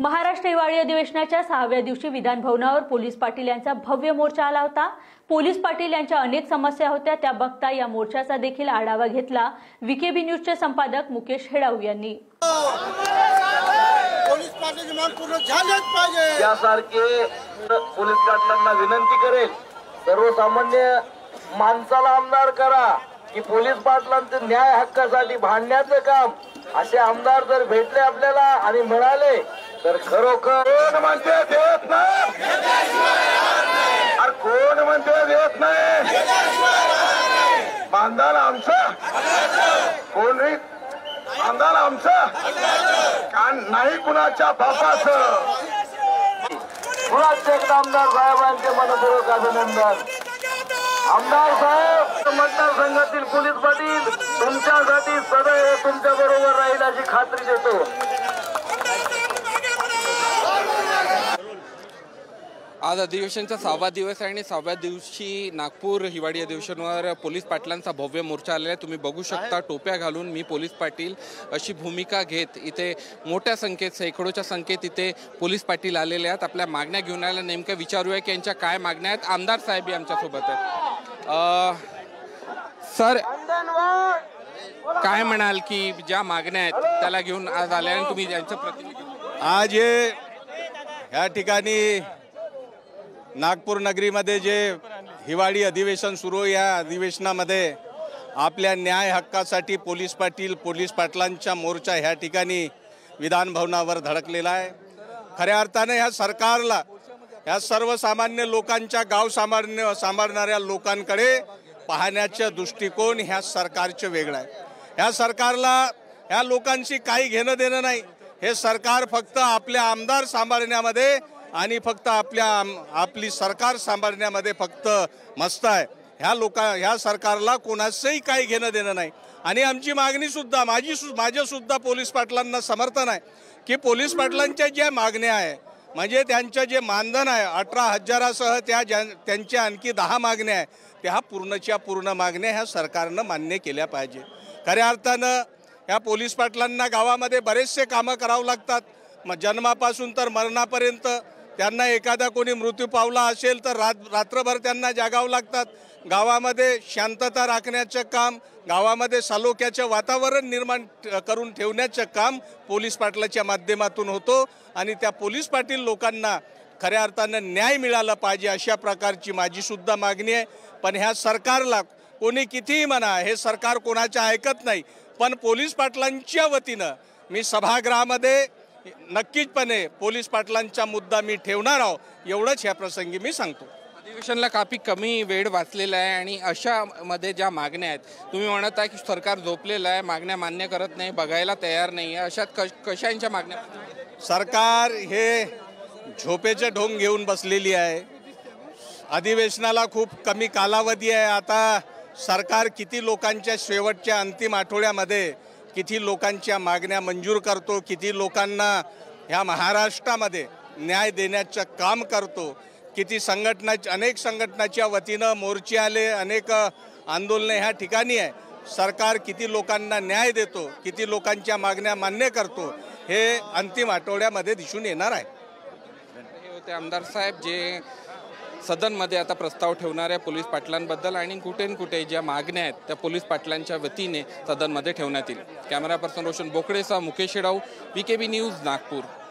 महाराष्ट्र हिवाळी अधिवेशनाच्या 6व्या दिवशी विधान भवनावर पोलीस पाटील यांचा भव्य मोर्चा आला होता। पोलीस पाटील यांच्या अनेक समस्या होत्या, त्या बघता या मोर्चाचा देखील आढावा घेतला विकेबी न्यूजचे संपादक मुकेश हेडाऊ यांनी। पोलीस पाटील पूर्ण झालेच पाहिजे यासारखे पोलीस पाटलांना विनंती करेल, सर्वसामान्य माणसाला आमदार करा की पोलीस पाटलांचे न्याय हक्कासाठी भांडण्याचे काम असे आमदार जर भेटले आपल्याला आणि म्हणाले तर खरोखर कोण म्हणते देत नाही, अरे कोण म्हणते देत नाही, आमदार आमचा कोण रे, आमदार आमचा कान नाही कुणाच्या बापाचं। पुराचे आमदार साहेबांचे मनपूर्वक अभिनंदन। आमदार साहेब, मतदारसंघातील पोलीस पाटील तुमच्यासाठी सदैव तुमच्या बरोबर राहील अशी खात्री देतो। आज अधिवेशनाचा 6वा दिवस आहे आणि 6व्या दिवशी नागपूर हिवाळी अधिवेशनावर पोलीस पाटलांचा भव्य मोर्चा आलेला आहे। तुम्ही बघू शकता, टोप्या घालून मी पोलीस पाटील अशी भूमिका घेत इथे मोठ्या संख्येत सैकडोच्या संख्येत इथे पोलीस पाटील आलेले आहेत, आपल्या मागण्या घेऊन आलेल्या। नेमकं विचारूया की यांच्या काय मागण्या आहेत। आमदार साहेब आमच्या सोबत आहेत। सर, काय म्हणाल की ज्या मागण्या आहेत त्याला घेऊन आज आले आणि तुम्ही यांचं प्रतिनिधित्व आज या ठिकाणी नागपूर नगरीमध्ये जे हिवाळी अधिवेशन सुरू आहे या अधिवेशनामध्ये आपल्या न्याय हक्कासाठी पोलीस पाटील पोलीस पाटलांचा मोर्चा ह्या ठिकाणी विधान भवनावर धडकलेला आहे। खऱ्या अर्थाने ह्या सरकारला, ह्या सर्वसामान्य लोकांच्या गाव सांभाळणाऱ्या लोकांकडे पाहण्याचा दृष्टिकोन ह्या सरकारचं वेगळं आहे। ह्या सरकारला ह्या लोकांशी काही घेणं देणं नाही। हे सरकार फक्त आपले आमदार सांभाळण्यामध्ये आणि फक्त आपली सरकार सांभाळण्यामध्ये फक्त मस्त आहे। ह्या सरकारला कोणाचंही काही घेणं देणं नाही। आणि आमची मागणी सुद्धा, माझेसुद्धा पोलीस पाटलांना समर्थन आहे की पोलीस पाटलांच्या ज्या मागण्या आहे म्हणजे त्यांचं जे मानधन आहे 18,000सह त्यांच्या आणखी 10 मागण्या आहे त्या पूर्णच्या पूर्ण मागण्या ह्या सरकारनं मान्य केल्या पाहिजे। खऱ्या अर्थानं ह्या पोलीस पाटलांना गावामध्ये बरेचसे कामं करावं लागतात, जन्मापासून तर मरणापर्यंत। त्यांना एखादा कोणी मृत्यू पावला असेल तर रात्रभर त्यांना जागावं लागतात। गावामध्ये शांतता राखण्याचं काम, गावामध्ये सलोख्याचं वातावरण निर्माण करून ठेवण्याचं काम पोलीस पाटलाच्या माध्यमातून होतो आणि त्या पोलीस पाटील लोकांना खऱ्या अर्थाने न्याय मिळाला पाहिजे अशा प्रकारची माझीसुद्धा मागणी आहे। पण ह्या सरकारला कोणी कितीही म्हणा, हे सरकार कोणाचं ऐकत नाही। पण पोलीस पाटलांच्या वतीनं मी सभागृहामध्ये नक्कीचपणे पोलीस पाटलांचा मुद्दा मी ठेवणार आहोत एवढंच या प्रसंगी मी सांगतो। अधिवेशनाला काफी कमी वेळ वाचलेला आहे आणि अशामध्ये ज्या मागण्या आहेत तुम्ही म्हणत आहे की सरकार झोपलेलं आहे, मागण्या मान्य करत नाही, बघायला तयार नाही आहे, अशात कशांच्या मागण्या? सरकार हे झोपेचे ढोंग घेऊन बसलेली आहे। अधिवेशनाला खूप कमी कालावधी आहे। आता सरकार किती लोकांच्या शेवटच्या अंतिम आठवड्यामध्ये किती लोकांच्या मागण्या मंजूर करतो, किती लोकांना ह्या महाराष्ट्रामध्ये न्याय देण्याचं काम करतो, किती अनेक संघटनाच्या वतीनं मोर्चे आले, अनेक आंदोलने ह्या ठिकाणी आहे। सरकार किती लोकांना न्याय देतो, किती लोकांच्या मागण्या मान्य करतो हे अंतिम आठवड्यामध्ये दिसून येणार आहे। हे होते आमदार साहेब जे सदन मध्ये आता प्रस्ताव ठेवणाऱ्या पोलीस पाटलांबद्दल आणि कुठे ज्या मागण्या आहेत त्या पोलीस पाटलांच्या वतीने सदन मध्ये ठेवण्यात येईल। कॅमेरा पर्सन रोशन बोकडेसह मुकेश हेडाऊ, विकेबी न्यूज, नागपूर।